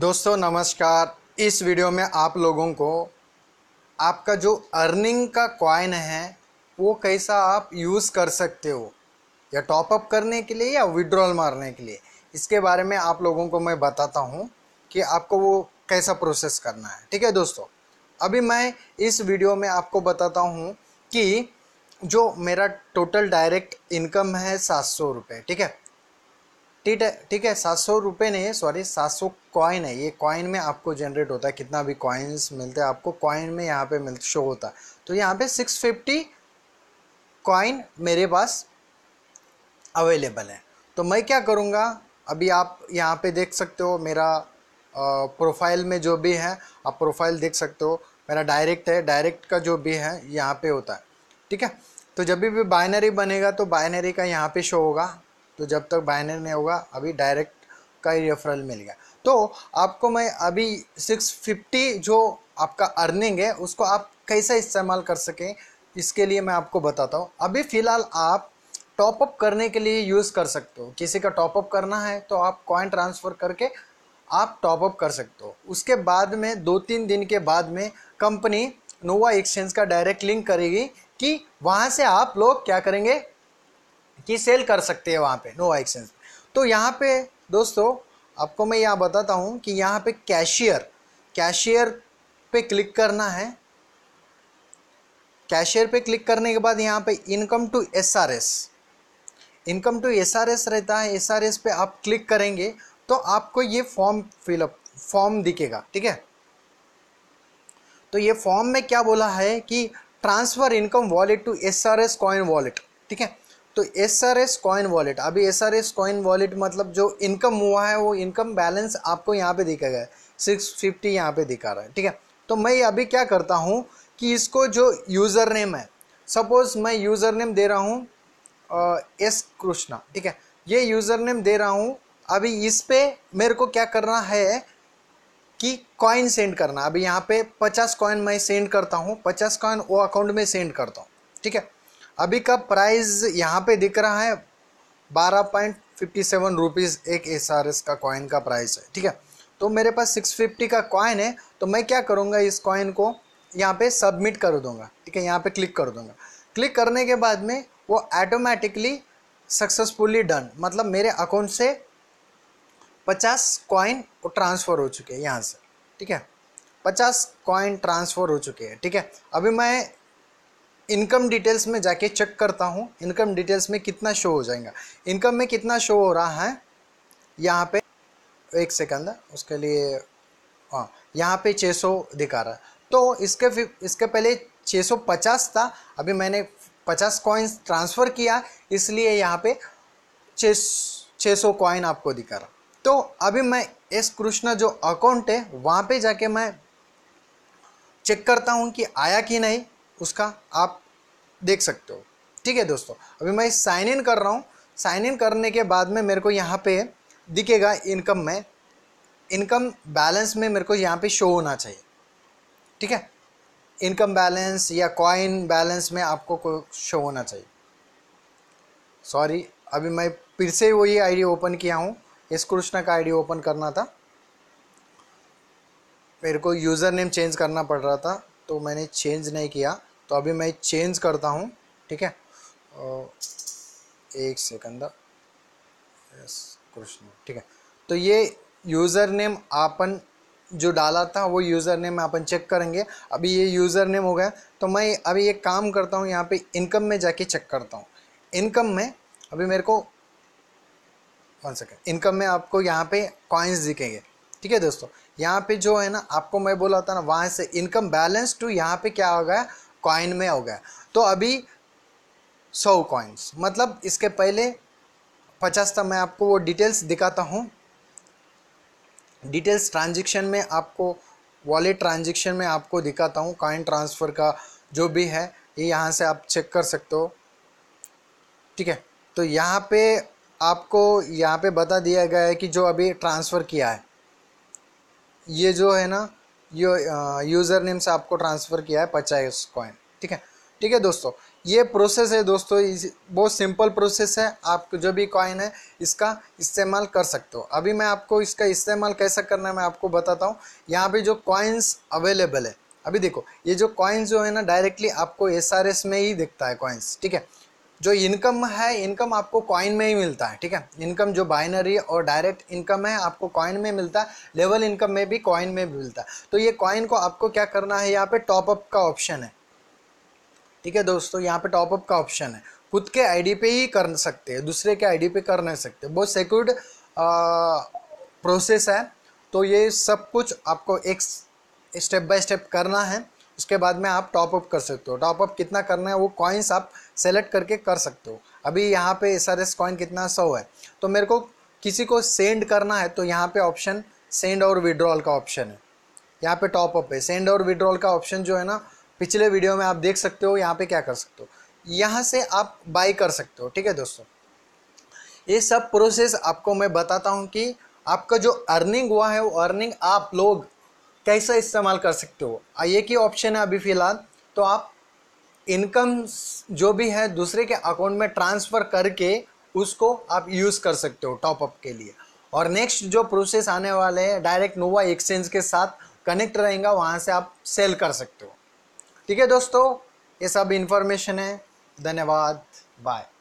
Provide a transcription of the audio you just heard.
दोस्तों नमस्कार। इस वीडियो में आप लोगों को आपका जो अर्निंग का कॉइन है वो कैसा आप यूज़ कर सकते हो या टॉपअप करने के लिए या विड्रॉल मारने के लिए, इसके बारे में आप लोगों को मैं बताता हूँ कि आपको वो कैसा प्रोसेस करना है। ठीक है दोस्तों, अभी मैं इस वीडियो में आपको बताता हूँ कि जो मेरा टोटल डायरेक्ट इनकम है 700 रुपये। ठीक है 700 रुपये नहीं, सॉरी 700 कॉइन है। ये कॉइन में आपको जनरेट होता है, कितना भी कॉइन्स मिलते हैं आपको कॉइन में यहाँ पे मिलता शो होता है। तो यहाँ पे 650 कॉइन मेरे पास अवेलेबल है। तो मैं क्या करूँगा, अभी आप यहाँ पे देख सकते हो मेरा प्रोफाइल में जो भी है आप प्रोफाइल देख सकते हो। मेरा डायरेक्ट है, डायरेक्ट का जो भी है यहाँ पर होता है। ठीक है, तो जब भी बाइनरी बनेगा तो बाइनरी का यहाँ पे शो होगा। तो जब तक बाइनरी नहीं होगा, अभी डायरेक्ट का ही रेफरल मिल गया। तो आपको मैं अभी 650 जो आपका अर्निंग है उसको आप कैसे इस्तेमाल कर सकें इसके लिए मैं आपको बताता हूँ। अभी फ़िलहाल आप टॉपअप करने के लिए यूज़ कर सकते हो। किसी का टॉपअप करना है तो आप कॉइन ट्रांसफ़र करके आप टॉपअप कर सकते हो। उसके बाद में 2-3 दिन के बाद में कंपनी नोवा एक्सचेंज का डायरेक्ट लिंक करेगी कि वहाँ से आप लोग क्या करेंगे कि सेल कर सकते हैं वहाँ पे नोवा एक्सचेंज। तो यहाँ पे दोस्तों आपको मैं यहाँ बताता हूँ कि यहाँ पे कैशियर पे क्लिक करना है। कैशियर पे क्लिक करने के बाद यहाँ पे इनकम टू एसआरएस रहता है। एसआरएस पे आप क्लिक करेंगे तो आपको ये फॉर्म दिखेगा। ठीक है, तो ये फॉर्म में क्या बोला है कि transfer income wallet to SRS coin wallet. ठीक है, तो एसआरएस कॉइन वॉलेट, अभी एसआरएस कॉइन वॉलेट मतलब जो इनकम हुआ है वो इनकम बैलेंस आपको यहाँ पे दिखा गया है, 650 यहाँ पे दिखा रहा है। ठीक है, तो मैं अभी क्या करता हूँ कि इसको जो यूज़र नेम है, सपोज़ मैं यूज़र नेम दे रहा हूँ skrushna। ठीक है, ये यूज़र नेम दे रहा हूँ। अभी इस पर मेरे को क्या करना है कि कॉइन सेंड करना। अभी यहाँ पे 50 कॉइन मैं सेंड करता हूँ, 50 कॉइन वो अकाउंट में सेंड करता हूँ। ठीक है, अभी का प्राइस यहाँ पे दिख रहा है 12.57 रुपीज़ एक एसआरएस का कॉइन का प्राइस है। ठीक है, तो मेरे पास 650 का कॉइन है। तो मैं क्या करूँगा, इस कॉइन को यहाँ पे सबमिट कर दूँगा। ठीक है, यहाँ पे क्लिक कर दूँगा। क्लिक करने के बाद में वो ऐटोमेटिकली सक्सेसफुली डन, मतलब मेरे अकाउंट से 50 कॉइन ट्रांसफ़र हो चुके हैं यहाँ से। ठीक है, 50 कॉइन ट्रांसफ़र हो चुके हैं। ठीक है, अभी मैं इनकम डिटेल्स में जाके चेक करता हूँ इनकम डिटेल्स में कितना शो हो जाएगा, इनकम में कितना शो हो रहा है। यहाँ पे एक सेकंड, उसके लिए हाँ यहाँ पे 600 दिखा रहा है। तो इसके पहले 650 था, अभी मैंने 50 कॉइन्स ट्रांसफ़र किया इसलिए यहाँ पे 600 कॉइन आपको दिखा रहा। तो अभी मैं skrushna जो अकाउंट है वहाँ पे जाके मैं चेक करता हूँ कि आया कि नहीं, उसका आप देख सकते हो। ठीक है दोस्तों, अभी मैं साइन इन कर रहा हूँ। साइन इन करने के बाद में मेरे को यहाँ पे दिखेगा इनकम में, इनकम बैलेंस में मेरे को यहाँ पे शो होना चाहिए। ठीक है, इनकम बैलेंस या कॉइन बैलेंस में आपको शो होना चाहिए। सॉरी, अभी मैं फिर से वही आईडी ओपन किया हूँ, skrushna का आईडी ओपन करना था। मेरे को यूज़र नेम चेंज करना पड़ रहा था तो मैंने चेंज नहीं किया। तो अभी मैं चेंज करता हूँ। ठीक है, एक सेकंड, skrushna। ठीक है, तो ये यूज़र नेम अपन जो डाला था वो यूज़र नेम अपन चेक करेंगे। अभी ये यूज़र नेम हो गया। तो मैं अभी एक काम करता हूँ, यहाँ पे इनकम में जाके चेक करता हूँ। इनकम में अभी मेरे को इनकम में आपको यहाँ पे कॉइन्स दिखेंगे। ठीक है दोस्तों, यहाँ पे जो है ना आपको मैं बोला था ना, वहाँ से इनकम बैलेंस टू यहाँ पे क्या हो गया, कॉइन में हो गया। तो अभी 100 कॉइन्स, मतलब इसके पहले 50 था। मैं आपको वो डिटेल्स दिखाता हूँ। डिटेल्स ट्रांजेक्शन में आपको वॉलेट ट्रांजेक्शन में आपको दिखाता हूँ कॉइन ट्रांसफ़र का जो भी है, ये यहाँ से आप चेक कर सकते हो। ठीक है, तो यहाँ पे आपको यहाँ पे बता दिया गया है कि जो अभी ट्रांसफ़र किया है, ये जो है ना, ये यूज़र नेम से आपको ट्रांसफ़र किया है 50 कॉइन। ठीक है, ठीक है दोस्तों, ये प्रोसेस है दोस्तों, बहुत सिंपल प्रोसेस है। आप जो भी कॉइन है इसका इस्तेमाल कर सकते हो। अभी मैं आपको इसका इस्तेमाल कैसा करना है मैं आपको बताता हूँ। यहाँ पे जो कॉइन्स अवेलेबल है, अभी देखो ये जो कॉइन्स जो है ना डायरेक्टली आपको एसआरएस में ही दिखता है कॉइन्स, ठीक है। जो इनकम है, इनकम आपको कॉइन में ही मिलता है, ठीक है। इनकम जो बाइनरी और डायरेक्ट इनकम है आपको कॉइन में मिलता है, लेवल इनकम में भी कॉइन में भी मिलता है। तो ये कॉइन को आपको क्या करना है, यहाँ पे टॉपअप का ऑप्शन है, ठीक है दोस्तों। यहाँ पे टॉपअप का ऑप्शन है, खुद के आईडी पे ही कर सकते हैं, दूसरे के आईडी पे कर नहीं सकते। बहुत सिक्योर्ड प्रोसेस है। तो ये सब कुछ आपको एक स्टेप बाय स्टेप करना है, उसके बाद में आप टॉपअप कर सकते हो। टॉपअप कितना करना है वो कॉइन्स आप सेलेक्ट करके कर सकते हो। अभी यहाँ पे एसआरएस कॉइन कितना 100 है, तो मेरे को किसी को सेंड करना है तो यहाँ पे ऑप्शन सेंड और विड्रॉल का ऑप्शन है, यहाँ पे टॉपअप है। सेंड और विड्रॉल का ऑप्शन जो है ना पिछले वीडियो में आप देख सकते हो। यहाँ पे क्या कर सकते हो, यहाँ से आप बाई कर सकते हो, ठीक है दोस्तों। ये सब प्रोसेस आपको मैं बताता हूँ कि आपका जो अर्निंग हुआ है वो अर्निंग आप लोग कैसा इस्तेमाल कर सकते हो। ये की ऑप्शन है अभी फ़िलहाल। तो आप इनकम जो भी है दूसरे के अकाउंट में ट्रांसफ़र करके उसको आप यूज़ कर सकते हो टॉपअप के लिए। और नेक्स्ट जो प्रोसेस आने वाले हैं डायरेक्ट नोवा एक्सचेंज के साथ कनेक्ट रहेगा, वहाँ से आप सेल कर सकते हो, ठीक है दोस्तों। ये सब इन्फॉर्मेशन है। धन्यवाद, बाय।